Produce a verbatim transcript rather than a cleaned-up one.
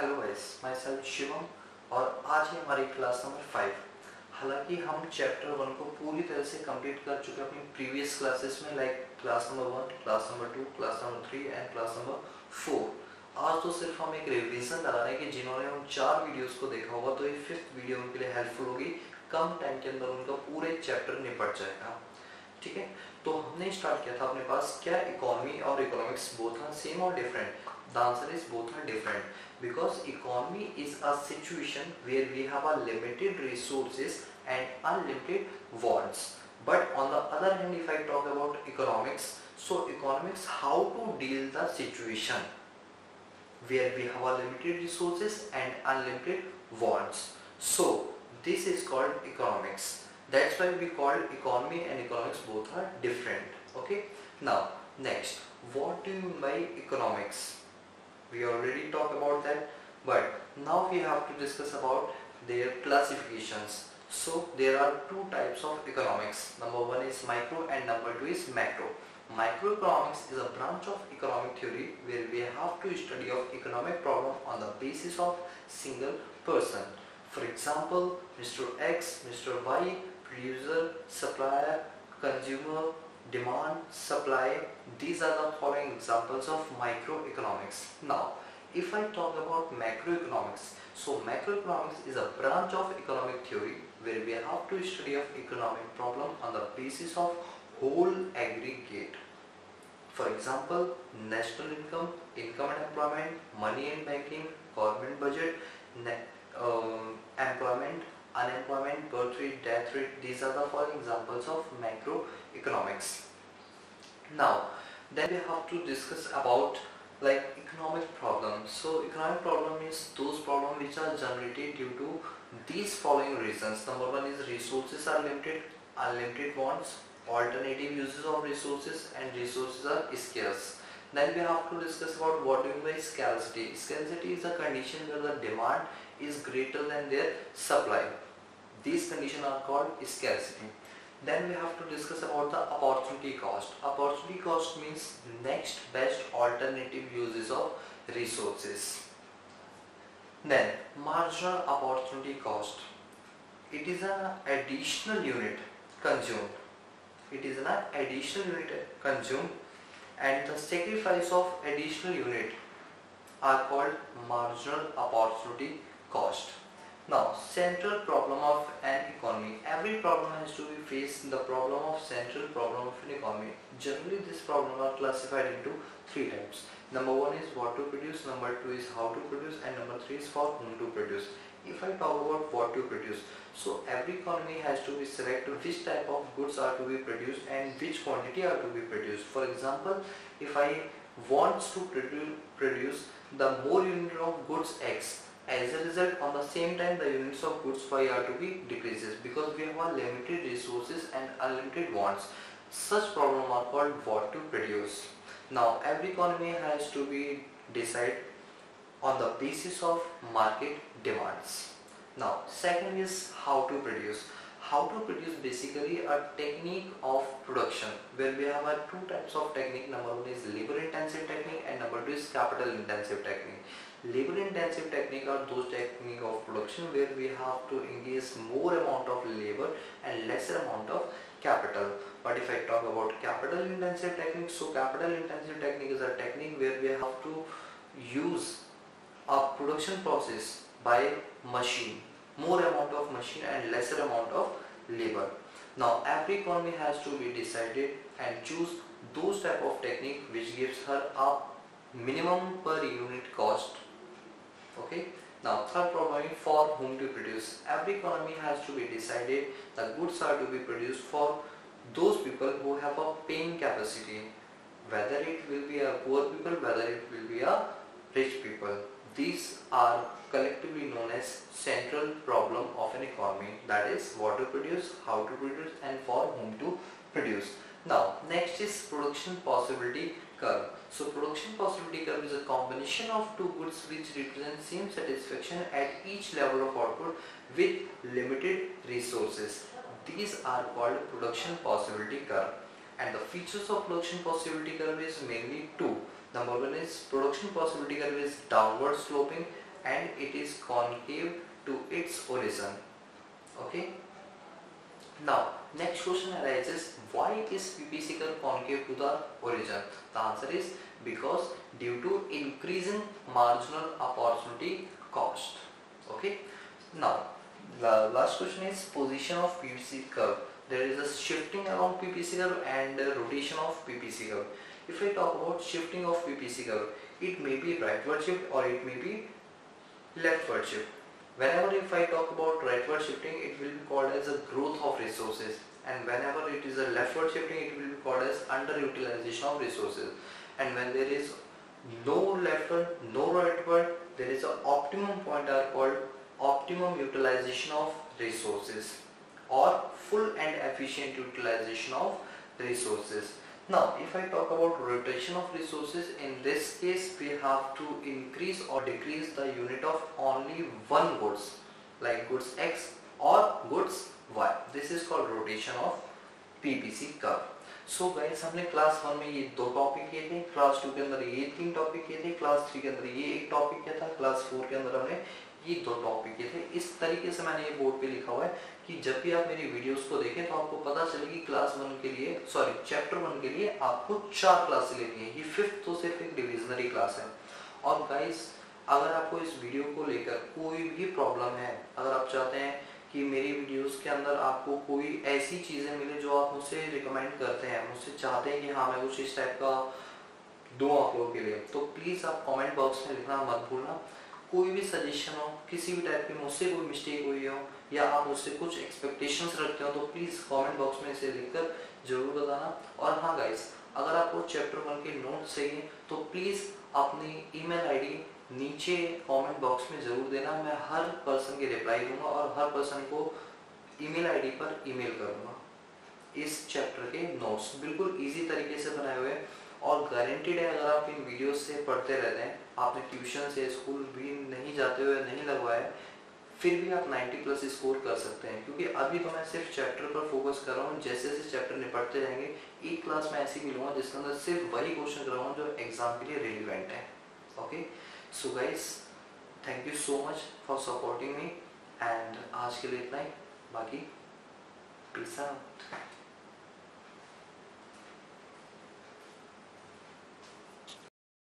Hello guys, myself Shivam और आज ही हमारी क्लास नंबर फाइव। हालांकि हम चैप्टर वन को पूरी तरह से कंप्लीट कर चुके अपनी प्रीवियस क्लासेस में, like class number one, class number two, class number three and class number four. आज तो सिर्फ हम एक रिविजन लगा रहे हैं कि जिन्होंने उन चार वीडियोज़ को देखा होगा तो ये फिफ्थ वीडियो उनके लिए हेल्पफुल होगी। कम टाइम के अंदर उनका पूरे चैप्टर निपट जाएगा। ठीक है, तो हमने स्टार्ट किया था अपने पास क्या इकोनॉमी और इकोनॉमिक्स बोथ आर सेम और different. The answer is both are different because economy is a situation where we have a limited resources and unlimited wants. But on the other hand, if I talk about economics, so economics how to deal the situation where we have a limited resources and unlimited wants. So this is called economics. That's why we call economy and economics both are different. Okay. Now next, what do you mean by economics? We already talked about that, but now we have to discuss about their classifications. So there are two types of economics. Number one is micro and number two is macro. Microeconomics is a branch of economic theory where we have to study of economic problem on the basis of single person. For example, Mister X, Mister Y, producer, supplier, consumer, demand, supply. These are the following examples of microeconomics. Now, if I talk about macroeconomics, so macroeconomics is a branch of economic theory where we have to study of economic problem on the basis of whole aggregate. For example, national income, income and employment, money and banking, government budget, um, employment, unemployment, birth rate, death rate. These are the following examples of macroeconomics. Now, then we have to discuss about like economic problems. So economic problem is those problems which are generated due to these following reasons. Number one is resources are limited, unlimited wants, alternative uses of resources, and resources are scarce. Then we have to discuss about what do you mean by scarcity. Scarcity is a condition where the demand is greater than their supply. These conditions are called scarcity. Then we have to discuss about the opportunity cost. Opportunity cost means next best alternative uses of resources. Then marginal opportunity cost. It is an additional unit consumed. It is an additional unit consumed. And the sacrifice of additional unit are called marginal opportunity cost. Now, central problem of an economy. Every problem has to be faced in the problem of central problem of an economy. Generally, this problem are classified into three types. Number one is what to produce, number two is how to produce, and number three is for whom to produce. If I talk about what to produce, so every economy has to be selected which type of goods are to be produced and which quantity are to be produced. For example, if I want to produ produce the more unit of goods X, as a result on the same time the units of goods Y are to be decreases because we have a limited resources and unlimited wants. Such problem are called what to produce. Now every economy has to be decided on the basis of market demands. Now second is how to produce. How to produce basically a technique of production where we have a two types of technique. Number one is labor intensive technique and number two is capital intensive technique. Labor intensive technique are those technique of production where we have to engage more amount of labor and lesser amount of capital. But if I talk about capital intensive technique, so capital intensive technique is a technique where we have to use a production process by machine, more amount of machine and lesser amount of labor. Now every economy has to be decided and choose those type of technique which gives her a minimum per unit cost. Okay. Now third problem, for whom to produce. Every economy has to be decided the goods are to be produced for those people who have a paying capacity, whether it will be a poor people, whether it will be a rich people. These are collectively known as central problem of an economy, that is what to produce, how to produce, and for whom to produce. Now next is production possibility curve. So production possibility curve is a combination of two goods which represent same satisfaction at each level of output with limited resources. These are called production possibility curve. And the features of production possibility curve is mainly two. Number one is production possibility curve is downward sloping and it is concave to its origin. Okay. Now next question arises, why is P P circle concave to the origin? The answer is because due to increasing marginal opportunity cost. Okay. Now the last question is position of P P curve. There is a shifting around P P curve and rotation of P P curve. If I talk about shifting of P P curve, it may be rightward shift or it may be leftward shift. Whenever if I talk about rightward shifting, it will be called as a growth of resources, and whenever it is a leftward shifting, it will be called as underutilization of resources. And when there is no leftward, no rightward, there is an optimum point are called optimum utilization of resources or full and efficient utilization of resources. Now if I talk about rotation of resources, in this case we have to increase or decrease the unit of only one goods, like goods X or goods Y. This is called rotation of P P C curve. So guys हमने class one में ये दो topic किए थे, class to के अंदर ये तीन टॉपिक किए थे, क्लास थ्री के अंदर ये एक टॉपिक किया था, क्लास फोर के अंदर हमने ये दो टॉपिक किए थे। इस तरीके से मैंने ये बोर्ड पे लिखा हुआ है कि जब भी आप मेरी वीडियोस को देखें तो आपको पता चले कि क्लास वन के लिए सॉरी चैप्टर वन के लिए आपको चार क्लासेस लेनी है, ये फिफ्थ तो सिर्फ एक डिविजनरी क्लास है। और गाइस अगर आपको इस वीडियो को लेकर कोई भी प्रॉब्लम है, अगर आप चाहते हैं कि मेरी वीडियोस के अंदर आपको कोई ऐसी चीज़ें मिले जो आप मुझसे रिकमेंड करते हैं, मुझसे चाहते हैं कि हाँ मैं कुछ इस टाइप का दूँ आप लोगों के लिए, तो प्लीज़ आप कमेंट बॉक्स में लिखना मत भूलना। कोई भी सजेशन हो, किसी भी टाइप की मुझसे कोई मिस्टेक हुई हो या आप मुझसे कुछ एक्सपेक्टेशंस रखते हो तो प्लीज़ कमेंट बॉक्स में इसे लिखकर जरूर बताना। और हाँ गाइस, अगर आपको चैप्टर वन के नोट्स चाहिए तो प्लीज़ अपनी ईमेल आईडी नीचे कमेंट बॉक्स में ज़रूर देना, मैं हर पर्सन की रिप्लाई दूंगा और हर पर्सन को ईमेल आईडी पर ईमेल करूँगा। इस चैप्टर के नोट्स बिल्कुल ईजी तरीके से बनाए हुए हैं और गारंटीड है अगर आप इन वीडियोस से पढ़ते रहते हैं, आपने ट्यूशन से स्कूल भी नहीं जाते हुए नहीं लगवाया है, फिर भी आप नब्बे प्लस स्कोर कर सकते हैं। क्योंकि अभी तो मैं सिर्फ चैप्टर पर फोकस कर रहा हूँ, जैसे जैसे चैप्टर निपटते रहेंगे एक क्लास में ऐसी भी लूँगा जिसके अंदर सिर्फ वही क्वेश्चन कराऊँगा जो एग्जाम के लिए रेलिवेंट है। Okay so guys, thank you so much for supporting me, and आज के लिए इतना ही, बाकी पीस आउट।